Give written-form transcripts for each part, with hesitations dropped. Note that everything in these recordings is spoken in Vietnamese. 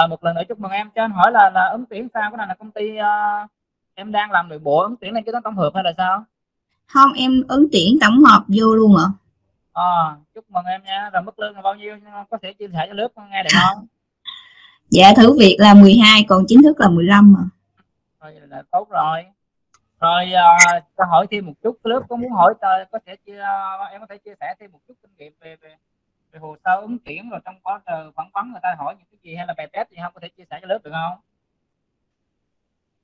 Rồi một lần nữa chúc mừng em. Cho anh hỏi là ứng tuyển sao? Cái này là công ty em đang làm nội bộ ứng tuyển lên kế toán tổng hợp hay là sao? Không, em ứng tuyển tổng hợp vô luôn ạ. Chúc mừng em nha. Rồi mức lương là bao nhiêu? Có thể chia sẻ cho lớp nghe được không? Dạ thử việc là 12, còn chính thức là 15 mà. Rồi là tốt rồi. Rồi cho hỏi thêm một chút, lớp có muốn hỏi có thể em có thể chia sẻ thêm một chút kinh nghiệm về hồ sơ ứng tuyển, rồi trong quá trình phỏng vấn người ta hỏi những cái gì hay là bài test gì không, có thể chia sẻ cho lớp được không?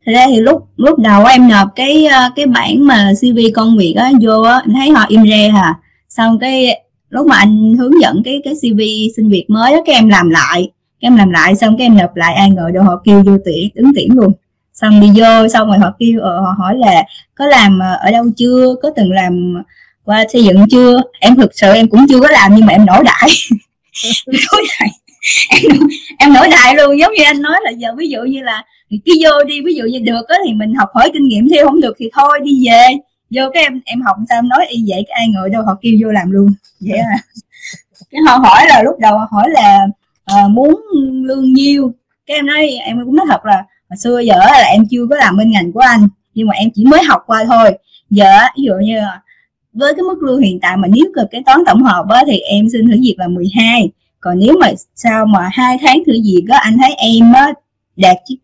Thật ra thì lúc đầu em nộp cái bản mà CV công việc á vô á, anh thấy họ im re hả? Xong cái lúc mà anh hướng dẫn cái CV xin việc mới á, cái em làm lại, xong cái em nộp lại ai ngờ rồi họ kêu vô tuyển ứng tuyển luôn. Xong đi vô xong rồi họ kêu họ hỏi là có làm ở đâu chưa, có từng làm qua xây dựng chưa. Em thực sự em cũng chưa có làm, nhưng mà em nổi đại. Em nổi đại luôn, giống như anh nói là giờ ví dụ như là cái vô đi, ví dụ như được á thì mình học hỏi kinh nghiệm theo, không được thì thôi đi về. Vô cái em học sao em nói y vậy, cái ai ngồi đâu họ kêu vô làm luôn. Vậy à. Cái họ hỏi là lúc đầu họ hỏi là muốn lương nhiêu, cái em nói em cũng nói thật là hồi xưa giờ là em chưa có làm bên ngành của anh, nhưng mà em chỉ mới học qua thôi. Giờ ví dụ như với cái mức lương hiện tại mà nếu cực cái toán tổng hợp á, thì em xin thử việc là 12. Còn nếu mà sau mà 2 tháng thử việc á, anh thấy em á, đạt chiếc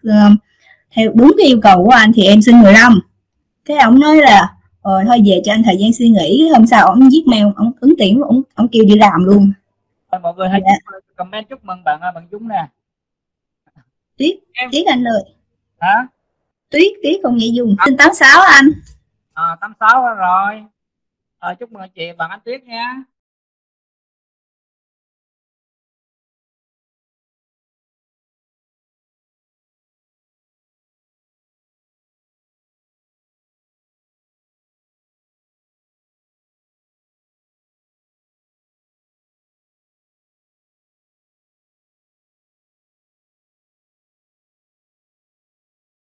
theo đúng cái yêu cầu của anh thì em xin 15. Cái ông nói là thôi về cho anh thời gian suy nghĩ, hôm sau ông viết mail ông ứng tuyển, ông kêu đi làm luôn. Mọi người hãy comment chúc mừng bạn Dũng nè. Tuyết, em... Tuyết anh ơi. Hả? Tuyết không nghe dùng. Xin 86 anh. 86 rồi. Chúc mừng chị bạn anh Tuyết nha.